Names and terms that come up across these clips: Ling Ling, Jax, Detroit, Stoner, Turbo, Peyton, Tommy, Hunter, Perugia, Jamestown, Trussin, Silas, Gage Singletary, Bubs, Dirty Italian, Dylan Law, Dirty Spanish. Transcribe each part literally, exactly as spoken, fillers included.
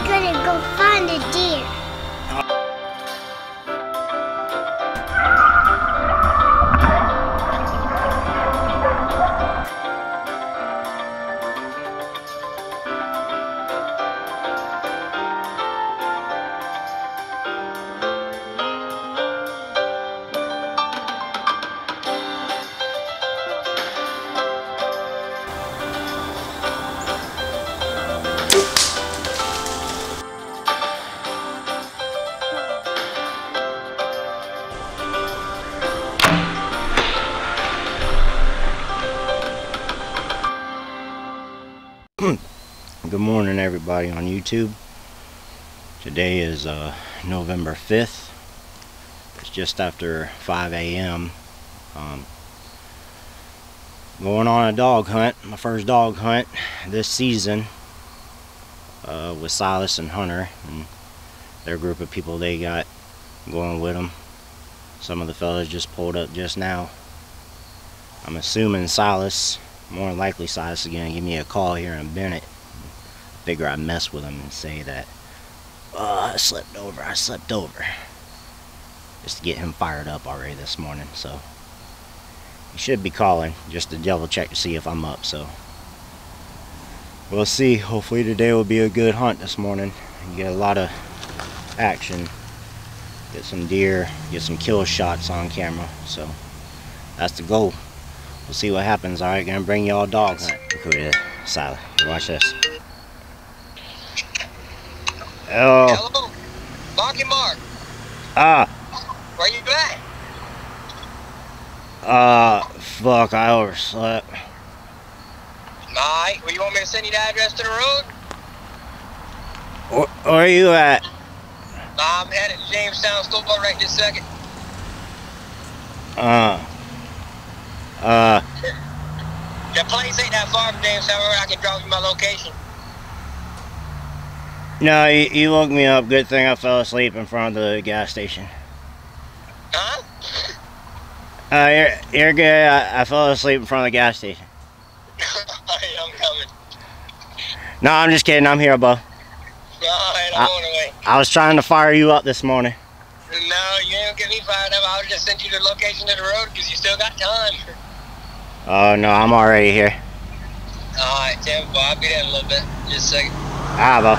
we gonna go find a deer? Good morning, everybody on YouTube. Today is uh, November fifth. It's just after five A M Um, going on a dog hunt, my first dog hunt this season uh, with Silas and Hunter and their group of people they got going with them. Some of the fellas just pulled up just now. I'm assuming Silas, more than likely Silas, is going to give me a call here in a minute. Figure I mess with him and say that oh, I slept over, I slept over. Just to get him fired up already this morning, so he should be calling just to double check to see if I'm up, so we'll see. Hopefully today will be a good hunt this morning. Get a lot of action. Get some deer, get some kill shots on camera, so that's the goal. We'll see what happens. Alright, gonna bring y'all a dog hunt. Look who it is. Silas. Watch this. Oh. Hello. Marky Mark. Ah. Where you at? Ah, uh, fuck, I overslept. Alright, well, you want me to send you the address to the road? Where, where are you at? I'm at a Jamestown store right this second. Uh. Uh. The place ain't that far from Jamestown Road. I can drop you my location. No, you, you woke me up. Good thing I fell asleep in front of the gas station. Huh? Uh, you're, you're good. I, I fell asleep in front of the gas station. Hey, I'm coming. No, I'm just kidding. I'm here, bub. No, I, I'm on the way. I was trying to fire you up this morning. No, you didn't get me fired up. I would just send you the location to the road because you still got time. Oh, no, I'm already here. Alright, Tim. Well, I'll be there in a little bit. Just a second. Alright, bub.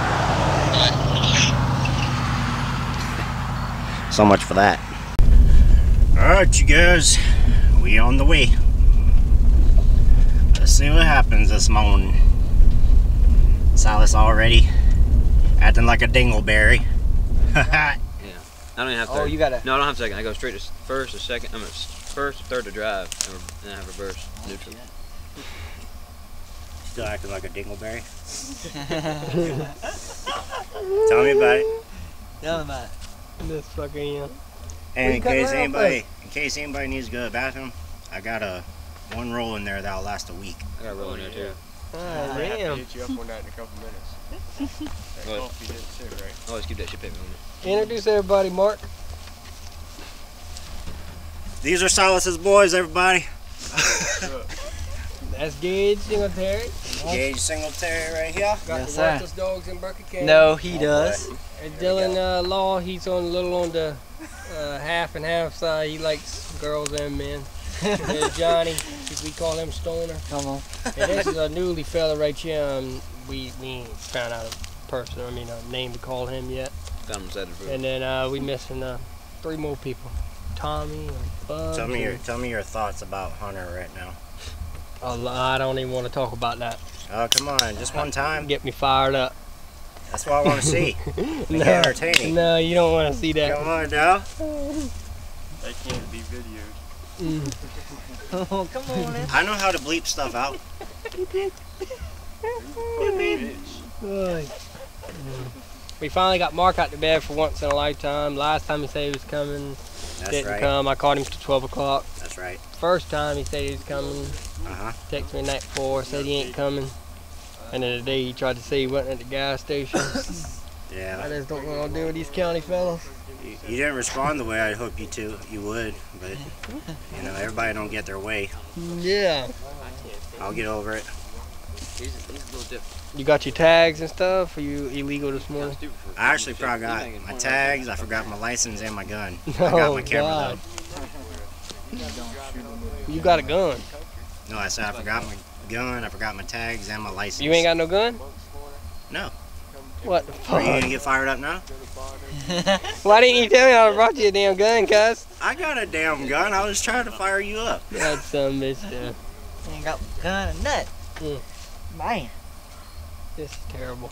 So much for that. Alright, you guys, we on the way. Let's see what happens this morning. Silas already acting like a dingleberry. Yeah. I don't even have third. Oh, you gotta. No, I don't have second. I go straight to first or second. I'm at first or third to drive, and I have reverse neutral. Still acting like a dingleberry. Tell me about it. Tell me about it. This fucker, yeah. And in case anybody, in case anybody needs to go to the bathroom, I got a one roll in there that'll last a week. I got a roll in there too. Oh, damn. I have to hit you up on that in a couple minutes. That coffee did too, right? Always keep that shit pimping on me. Introduce everybody, Mark. These are Silas's boys, everybody. That's Gage Singletary. Gage Singletary right here. Got yes, the Walters dogs in Burger King. No, he all does. Right. And Dylan uh, Law, he's on a little on the uh, half and half side. He likes girls and men. And Johnny, we call him Stoner. Come on. And this is a newly fella right here. Um, we we ain't found out a person, I mean a name to call him yet. And then uh, we missing uh, three more people. Tommy and Bubs. Tell me your tell me your thoughts about Hunter right now. I don't even want to talk about that. Oh, come on, just one time. Get me fired up. That's what I want to see. No, entertaining. No, you don't want to see that. You don't want to know? That can't be videoed. Mm. Oh, come on. Then. I know how to bleep stuff out. We finally got Mark out to bed for once in a lifetime. Last time he said he was coming, That's didn't right. come. I called him to twelve o'clock. That's right. First time he said he was coming. Uh-huh. Texted me night before, said he ain't coming. And then the day he tried to say he wasn't at the gas station. Yeah. I just don't know what I'll do with these county fellas. You, you didn't respond the way I hoped you to. You would, but you know everybody don't get their way. Yeah. I'll get over it. He's, he's a little different. You got your tags and stuff? Are you illegal this morning? I actually probably got my tags. I forgot my license and my gun. I got my camera though. You got a gun? No, I said I forgot my gun. I forgot my tags and my license. You ain't got no gun? No. What the fuck? Are you gonna get fired up now? Why didn't you tell me I brought you a damn gun, cuz? I got a damn gun. I was trying to fire you up. That's some bitch, dude. You ain't got a gun or nothing. Mm. Man. This is terrible.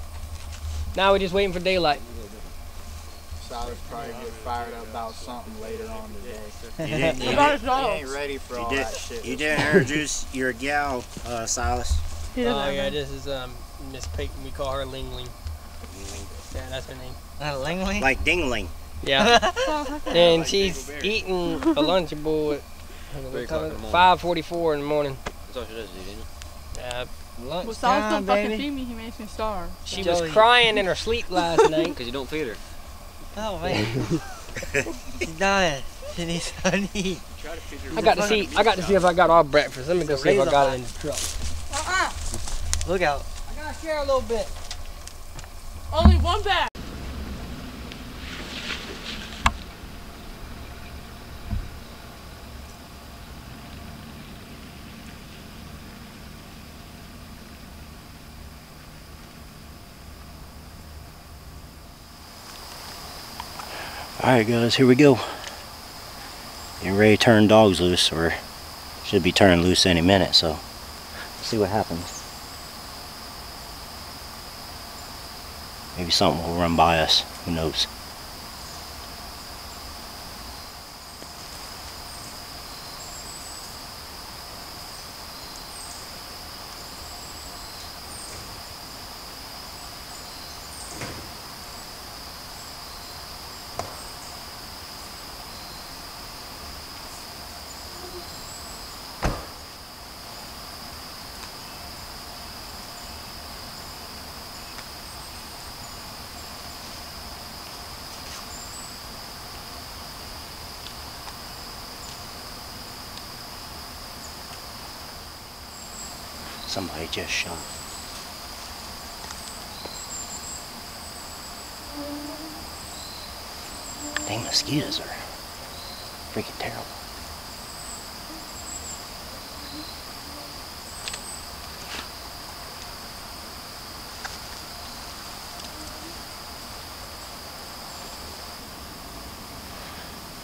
Now we're just waiting for daylight. Silas probably get fired up about something later on today. You didn't, you didn't, he ain't ready for all did, that shit. You didn't introduce your gal, uh, Silas. Oh, uh, yeah, this is um, Miss Peyton. We call her Ling Ling. Yeah, that's her name. Uh, Ling Ling? Like Ding Ling. Yeah. And like she's eating a Lunchable at five forty-four in the morning. That's all she does, didn't you? Uh, well, Silas don't baby. fucking feed me. He makes me starve. She Joey. was crying in her sleep last night. Because you don't feed her. Oh, man. She's dying. She needs honey. I got to see, I got to see if I got all breakfast. Let me go see if I got it in the truck. Uh-uh. Look out. I got to share a little bit. Only one bag. Alright guys, here we go. Getting ready to turn dogs loose, or should be turned loose any minute, so let's see what happens. Maybe something will run by us, who knows. Somebody just shot. Dang, mosquitoes are freaking terrible.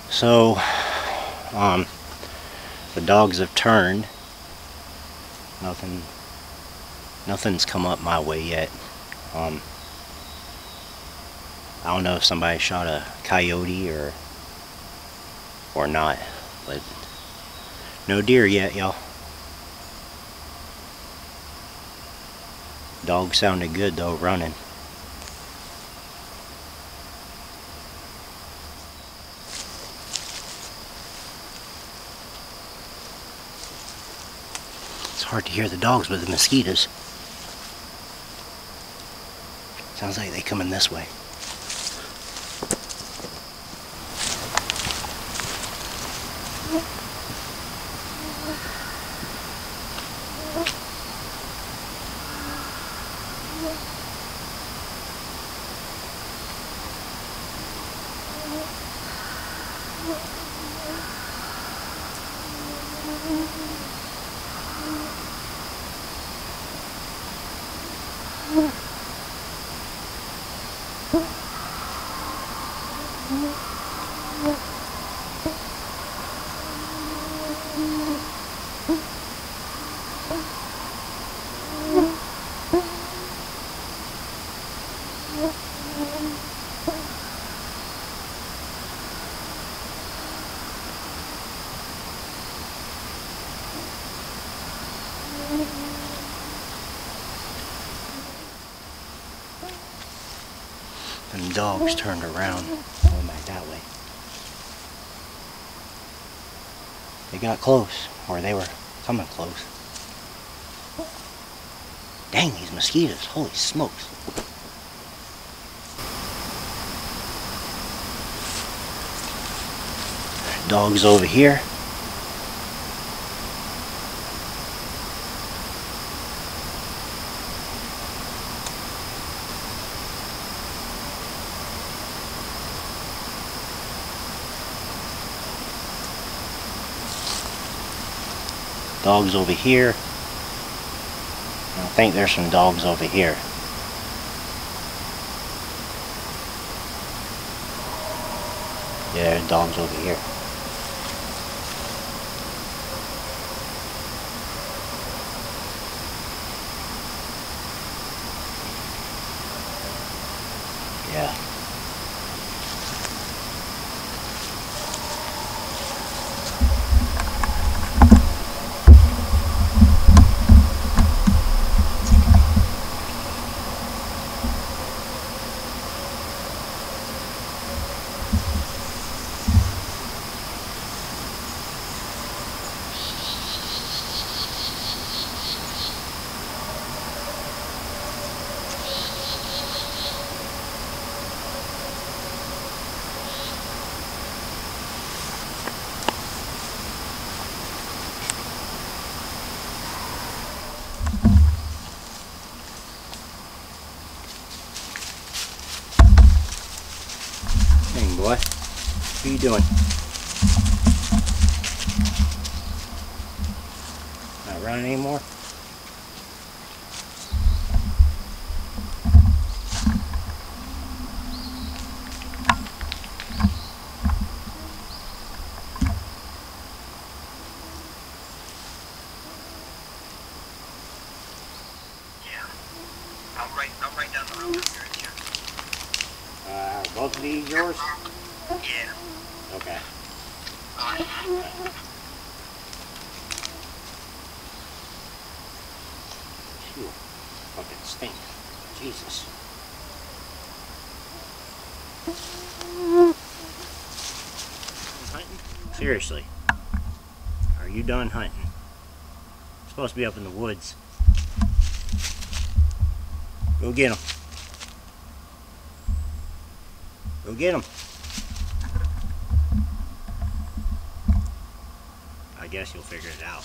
So, um, the dogs have turned. Nothing. Nothing's come up my way yet. Um, I don't know if somebody shot a coyote or or not, but no deer yet, y'all. Dog sounded good though, running. It's hard to hear the dogs with the mosquitoes. Sounds like they coming this way. Dogs turned around, going back that way. They got close, or they were coming close. Dang, these mosquitoes, holy smokes. Dogs over here. Dogs over here. I think there's some dogs over here. Yeah, there's dogs over here. Yeah. What are you doing? Not running anymore? Yeah. I'm right, I'm right down the road up here. Uh, both of these yours? Yeah. Okay. Alright. Phew. Fucking stink. Jesus. Hunting? Seriously. Are you done hunting? It's supposed to be up in the woods. Go get him. Go get him. I guess you'll figure it out.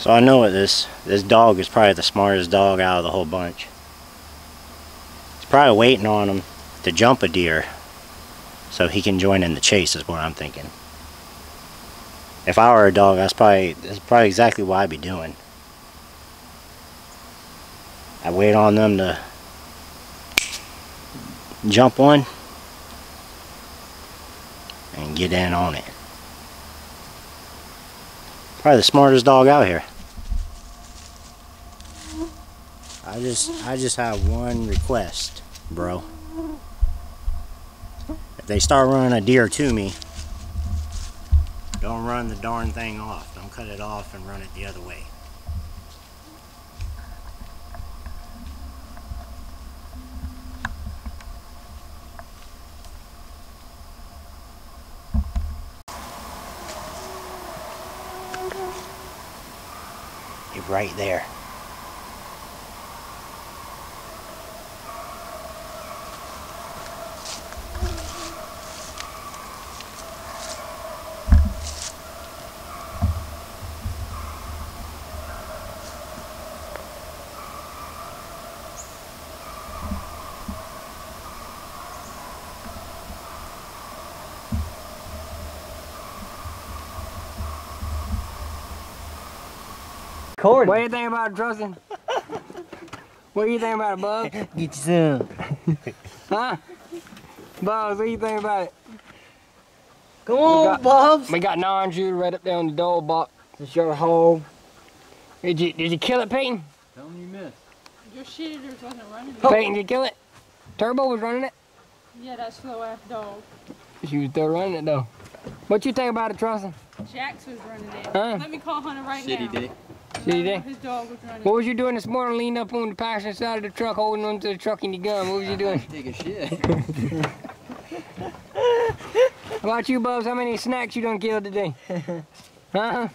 So I know that this, this dog is probably the smartest dog out of the whole bunch. It's probably waiting on him to jump a deer so he can join in the chase is what I'm thinking. If I were a dog, that's probably, that's probably exactly what I'd be doing. I wait on them to jump one and get in on it. Probably the smartest dog out here. I just, I just have one request, bro. If they start running a deer to me, don't run the darn thing off. Don't cut it off and run it the other way. Right there. What do you think about Trussin? What do you think about it, Bubs? Get you some. Huh? Bubs, what do you think about it? Come on, got, Bubs. We got non-Jew right up there on the door box. It's your hole. Did you, did you kill it, Peyton? Tell me you missed. Your shitters wasn't running it. Peyton, did you kill it? Turbo was running it? Yeah, that slow-ass dog. She was still running it, though. What you think about it, Trussin? Jax was running it. Huh? Let me call Hunter right now. Shitty dick. See that? His dog was running. What was you doing this morning? Leaned up on the passenger side of the truck, holding onto the truck and the gun. What was you doing? Taking shit. How about you, Bubs? How many snacks you done killed today? Huh? How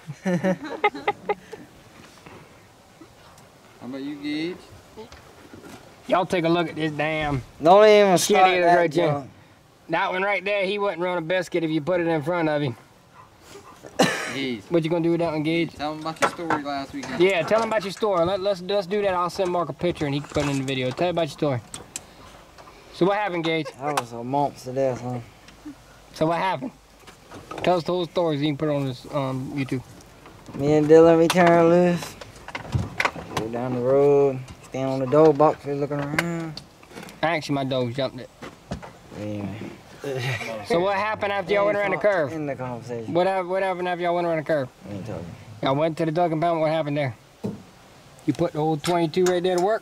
about you, Gage? Y'all take a look at this damn. Don't even start that right there. That one right there, he wouldn't run a biscuit if you put it in front of him. Jeez. What you gonna do with that one, Gage? Tell him about your story last weekend. Yeah, tell him about your story. Let, let's, let's do that. I'll send Mark a picture and he can put it in the video. Tell him about your story. So what happened, Gage? I was a monster there, huh? So what happened? Tell us the whole story so you can put it on this um, YouTube. Me and Dylan, we turn loose. Go down the road. Stand on the dog box, just looking around. Actually, my dog jumped it. Anyway. So what happened after y'all went around the curve? In the conversation. What, what happened after y'all went around the curve? I ain't talking. Y'all went to the duck and pound. What happened there? You put the old twenty-two right there to work?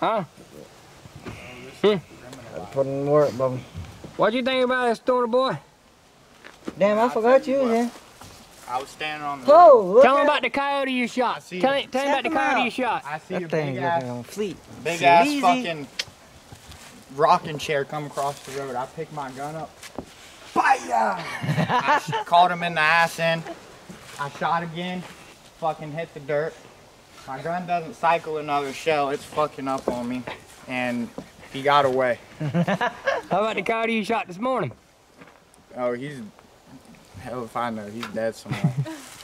Huh? Hmm? I put in work, Bubba. What you think about this Stoner boy? Damn, I, I forgot you, man. I was standing on the oh, tell him about the coyote you shot. Tell, tell him about the coyote out. you shot. I see that your thing big ass, on fleet. Big so ass easy. fucking rocking chair come across the road. I picked my gun up. Fire! I caught him in the ass end. I shot again. Fucking hit the dirt. My gun doesn't cycle another shell. It's fucking up on me. And he got away. How about the coyote you shot this morning? Oh, he's... Hell if I know, he's dead somewhere.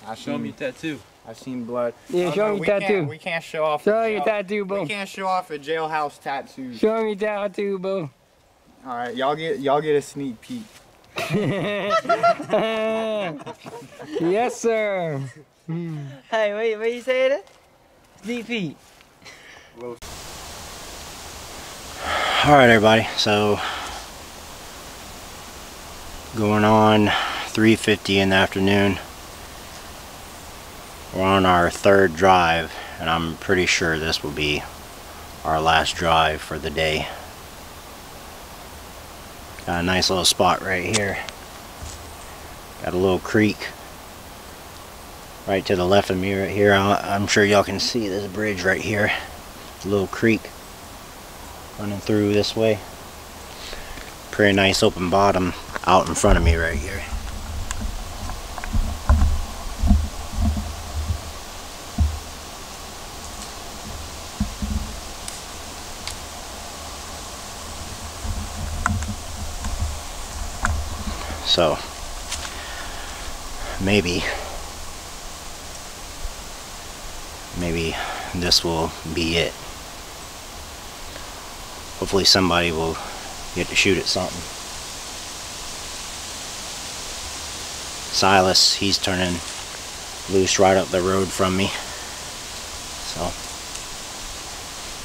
I show him your tattoo. I seen blood. Yeah, oh, show no, him your tattoo. Can't, we can't show off. Show him your tattoo, boo. We can't show off a jailhouse tattoo. Show him your tattoo, boo. All right, y'all get y'all get a sneak peek. Yes, sir. Mm. Hey, wait, what you say that? Sneak peek. All right, everybody. So going on three fifty in the afternoon. We're on our third drive, and I'm pretty sure this will be our last drive for the day. Got a nice little spot right here. Got a little creek right to the left of me right here. I'm sure y'all can see this bridge right here. It's a little creek running through this way. Pretty nice open bottom out in front of me right here. So, maybe, maybe this will be it. Hopefully somebody will get to shoot at something. Silas, he's turning loose right up the road from me. So,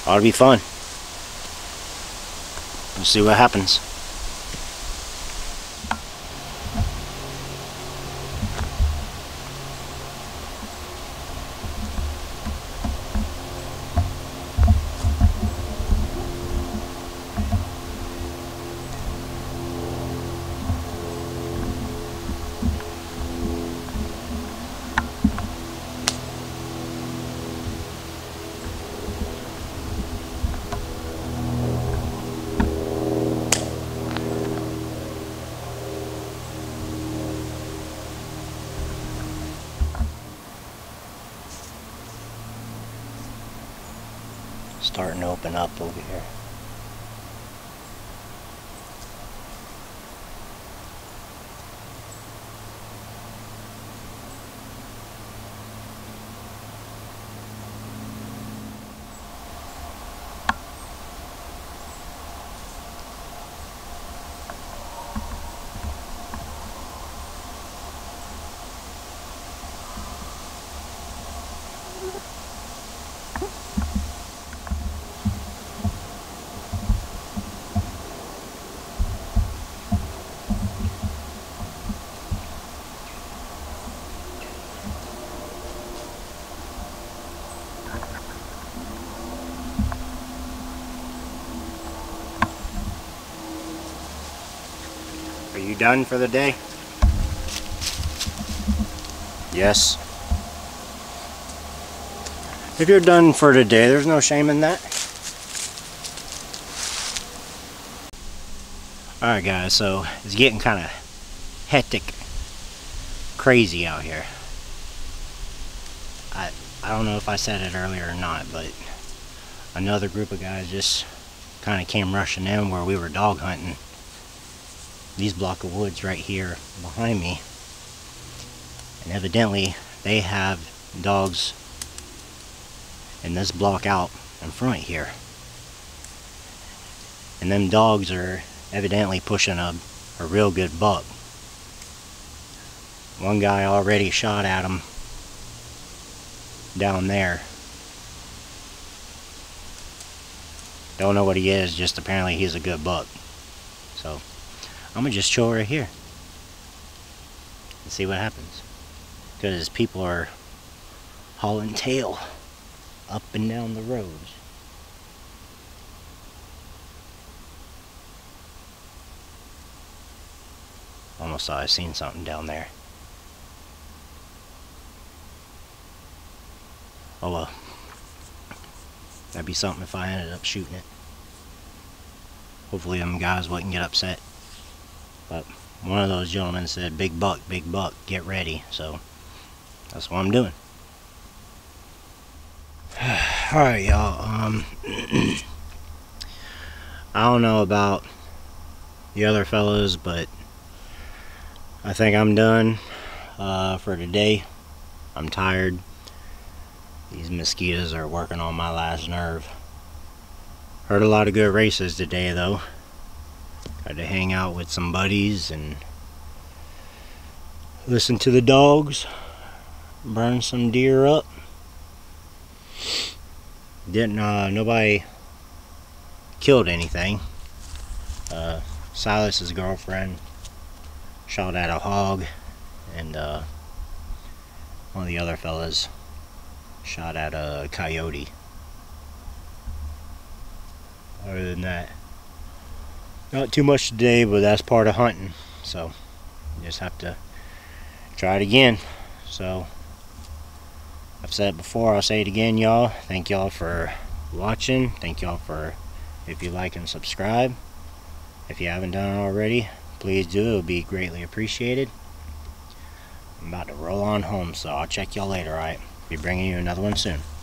ought to be fun. We'll see what happens. Starting to open up over here. Done for the day? Yes. If you're done for today, there's no shame in that. Alright guys, so it's getting kind of hectic, crazy out here. I, I don't know if I said it earlier or not, but another group of guys just kind of came rushing in where we were dog hunting. These block of woods right here behind me. And evidently they have dogs in this block out in front here. And them dogs are evidently pushing a, a real good buck. One guy already shot at him down there. Don't know what he is, just apparently he's a good buck. So I'm gonna just chill right here and see what happens, because people are hauling tail up and down the roads. Almost thought I seen something down there. Oh well. That'd be something if I ended up shooting it. Hopefully them guys wouldn't get upset. But one of those gentlemen said, "Big buck, big buck, get ready." So that's what I'm doing. Alright y'all, um, I don't know about the other fellas, but I think I'm done uh, for today. I'm tired. These mosquitoes are working on my last nerve. Heard a lot of good races today though. Got to hang out with some buddies and listen to the dogs, burn some deer up. Didn't uh, nobody killed anything. Uh, Silas's girlfriend shot at a hog, and uh, one of the other fellas shot at a coyote. Other than that, not too much today, but that's part of hunting. So you just have to try it again. So I've said it before, I'll say it again, y'all. Thank y'all for watching. Thank y'all for, if you like and subscribe. If you haven't done it already, please do. It'll be greatly appreciated. I'm about to roll on home, so I'll check y'all later, alright? Be bringing you another one soon.